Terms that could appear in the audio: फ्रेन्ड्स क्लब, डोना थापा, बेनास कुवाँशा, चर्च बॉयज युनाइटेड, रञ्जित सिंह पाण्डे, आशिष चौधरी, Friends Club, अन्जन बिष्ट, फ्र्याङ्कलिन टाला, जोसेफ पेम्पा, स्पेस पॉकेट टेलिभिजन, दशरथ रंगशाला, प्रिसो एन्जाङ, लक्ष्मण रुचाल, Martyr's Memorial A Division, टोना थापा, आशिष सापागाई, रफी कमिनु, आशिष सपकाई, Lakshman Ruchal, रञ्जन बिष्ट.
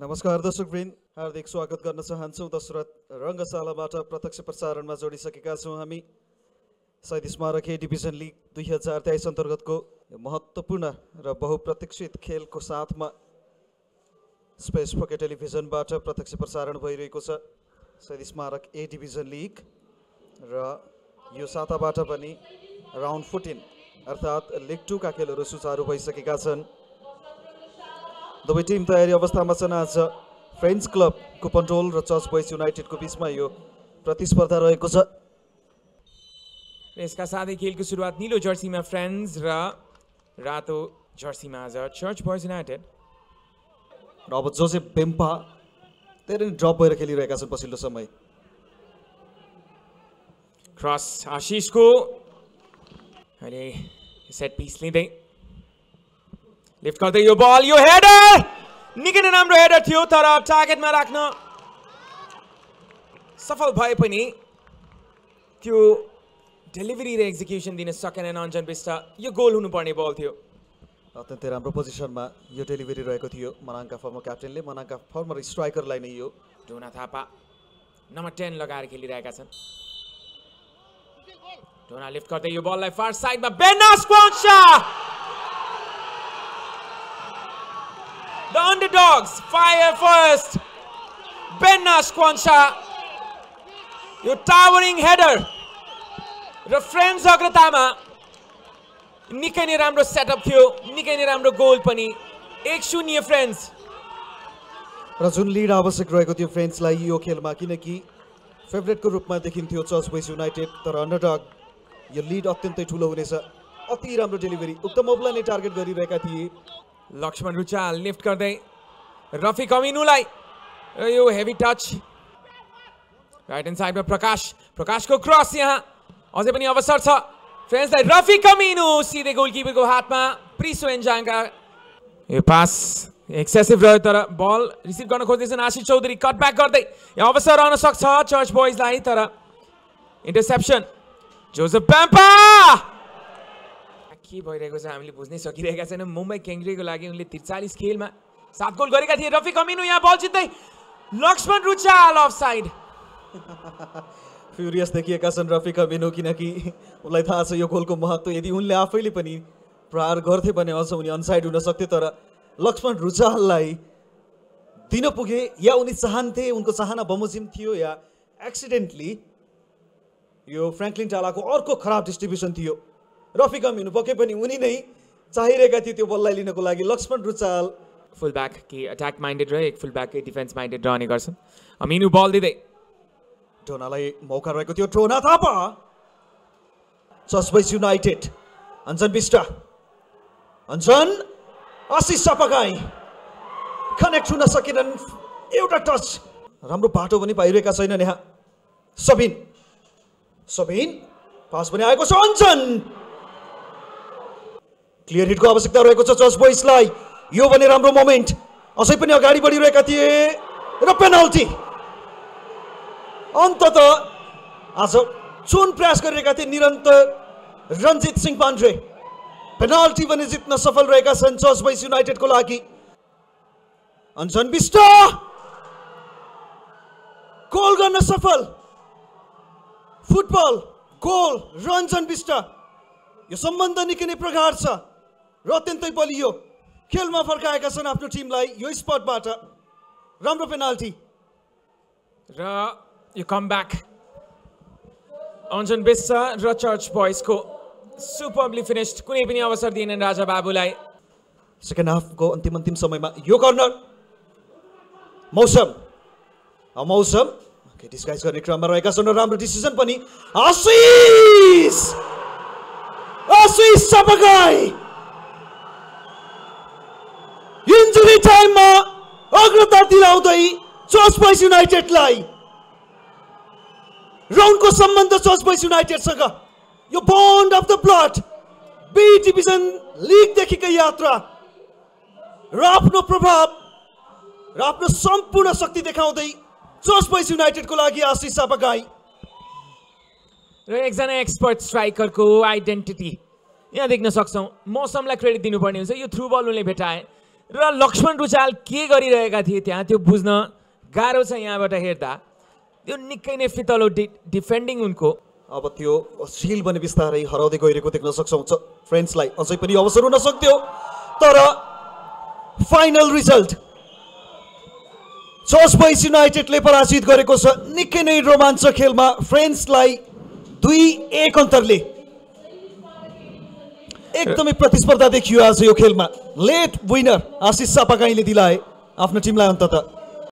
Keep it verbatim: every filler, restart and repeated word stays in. नमस्कार दर्शक वृन्द हार्दिक स्वागत गर्न चाहन्छु। दशरथ रंगशालाबाट प्रत्यक्ष प्रसारणमा जोडिसकेका छौं हामी। शहीद स्मारक ए डिभिजन लीग दुई हजार तेईस अंतर्गत को महत्वपूर्ण र बहुप्रतीक्षित खेल को साथ में स्पेस पॉकेट टेलिभिजन प्रत्यक्ष प्रसारण भइरहेको छ। शहीद स्मारक ए डिभिजन लीग र यो साताबाट पनि राउंड फोर्टीन अर्थात लीग टू का खेलहरू सुचारू भइसकेका छन्। दुवै टीम तयारी अवस्थामा छन्। आज फ्रेन्ड्स क्लब को पन्टोल र चर्च बॉयज युनाइटेड को बीचमा यो प्रतिस्पर्धा रहेको छ। यसका साथै खेलको सुरुवात नीलो जर्सीमा फ्रेन्ड्स र रातो जर्सीमा आज चर्च बॉयज युनाइटेड। अब जोसेफ पेम्पा धेरै ड्रप भएर खेलिरहेका छन् पछिल्लो समय। क्रस आशीष को अहिले सेट पीस लिँदै लिफ्ट गर्दै यो बल, यो हेडर निकै नै राम्रो हेडर थियो तर टार्गेटमा राख्न सफल भए पनि त्यो डेलिभरी र एक्जिक्युसन दिन सकेन रञ्जन बिष्ट। यो गोल हुनुपर्ने बल थियो। अत्यन्तै राम्रो पोजिसनमा यो डेलिभरी रहेको थियो। मनाङका फर्मर क्याप्टेनले मनाङका फर्मर स्ट्राइकरलाई नै यो डोना थापा नम्बर टेन लगाएर खेलिरहेका छन्। डोना लिफ्ट गर्दै यो बललाई फार साइडमा बेनास पहुँच्छ। The underdogs fire first. Bennash Kwansha, your towering header. The friends Agratama. Nikai nai ramro setup thiyo, nikai nai ramro goal pani. one zero friends. र जुन लीड आवश्यक रहेको थियो फ्रेन्ड्स लाई यो खेलमा, किनकि फेभरेट को रूपमा देखिन्थ्यो चर्च बॉयज युनाइटेड, तर अन्डरडग यो लीड अत्यन्तै ठूलो हुनेछ। अति राम्रो डेलिभरी उक्त मोबला नै टार्गेट गरिरहेका थिए। लक्ष्मण रुचाल लिफ्ट गर्दै रफी कमिनुलाई, यो हेभी टच। राइट ह्यान्ड साइडमा प्रकाश, प्रकाशको क्रस यहाँ अझै पनि अवसर छ फ्रेन्ड्सलाई। रफी कमिनु सिधै गोलकिपरको हातमा। प्रिसो एन्जाङका यो पास एक्सेसिभ रह्यो तर बल रिसिभ गर्न खोज्दैछन् आशिष चौधरी। कट ब्याक गर्दै यहाँ अवसर आउन सक्छ चर्च बोइजलाई, तर इन्टरसेप्सन जोसेफ प्याम्पा। के भइरहेको छ हामीले बुझ्नै सकिरहेका छैन। मुम्बई केङ्ग्रेको लागि उनले त्रिचालीस खेलमा सात गोल गरेका थिए। रफी कमिनु यहाँ बल जित्दै लक्ष्मण रुचाल अफसाइड। फ्युरियस देखिएका छन् रफी कमिनु, किनकि उनलाई थाहा छ यो गोलको महत्त्व। यदि उनले आफैले पनि प्रहार गर्थे भने अझ उनी अनसाइड हुन सक्थे, तर लक्ष्मण रुचाललाई दिन पुगे। या उनी चाहन्थे, उनको चाहना बमोजिम थियो, या एक्सिडेन्टली यो फ्र्याङ्कलिन टालाको अर्को खराब डिस्ट्रिब्युसन थियो। रफी कमिनु पक्कै पनि उनी नै चाहिरहेका थिए त्यो बललाई लिनको लागि। लक्ष्मण रुचाल फुल ब्याक कि अट्याक माइन्डेड रहे, एक फुल ब्याक कि डिफेन्स माइन्डेड रहने गर्छन्। अमिनु बल दिँदै टोनालाई मौका रहेको थियो। टोना थापा, चर्च बॉयज युनाइटेड। अन्जन बिष्ट, Anjan आशिष सपकाई connect हुन सकेनन्। एउटा टच राम्रो बाटो पनि पाइरहेका छैनन् यहाँ। सबिन, सबिन पास पनि आएको छ। अन्जन क्लियर हिट को आवश्यकता रहेको छ चर्च बॉयजलाई। यो भने राम्रो मोमेन्ट, असै पनि अगाडि बढिरहेका थिए र पेनल्टी। अन्ततः आज जुन प्रयास गरिरहेका थिए निरन्तर रञ्जित सिंह पाण्डे, पेनल्टी पनि जित्न सफल रहेका छन् चर्च बॉयज युनाइटेड को लागि। अन्जन बिष्ट गोल गर्न सफल। Football goal रञ्जन बिष्ट। यो सम्बन्ध निकै नै प्रगाढ छ र अत्यन्तै बलियो। खेलमा फर्काएका छन् आफ्नो टिमलाई यो स्पटबाट। राम्रो पेनाल्टी र यो कमब्याक अन्जन बिष्ट र चर्च बॉयजको सुपरबली फिनिस्ड। कुनै पनि अवसर दिएनन् राजा बाबुलाई। सेकेन्ड हाफको अन्तिम अन्तिम समयमा यो कर्नर। मौसम मौसम डिस्गाइज गर्ने क्रममा रहेका छन्। राम्रो डिसिजन पनि। आशिष आशिष सपकाई इन्जुरी टाइममा अग्रता दिलाउँदै चर्च बॉयज युनाइटेडलाई। राउन्डको सम्बन्ध चर्च बॉयज युनाइटेडसँग, यो bond of the blood. B division लिगदेखिकै यात्रा र आफ्नो प्रभाव र आफ्नो सम्पूर्ण शक्ति देखाउँदै चर्च बॉयज युनाइटेडको लागि आशिष सपकाई। र एकजना एक्सपर्ट स्ट्राइकरको आइडेन्टिटी यहाँ देख्न सक्छौँ। मौसमलाई क्रेडिट दिनुपर्ने हुन्छ। यो थ्रु बल उनले भेटाए र लक्ष्मण रुचाल के गरिरहेका थिए त्यहाँ त्यो बुझ्न गाह्रो छ यहाँबाट हेर्दा त्यो निकै नै फितलो डिफेन्डिङ उनको अब त्यो अश्लील भने बिस्तारै हराउँदै गइरहेको देख्न सक्छौं फ्रेन्ड्सलाई अझै पनि अवसर हुन सक्थ्यो तर फाइनल रिजल्ट चर्च बॉयज युनाइटेडले पराजित गरेको छ निकै नै रोमाञ्चक खेलमा फ्रेन्ड्सलाई दुई एक अन्तरले एकदमै प्रतिस्पर्धा देखियो आज यो खेलमा लेट विनर आशिष सापागाईले दिलाए आफ्नो टिमलाई अन्ततः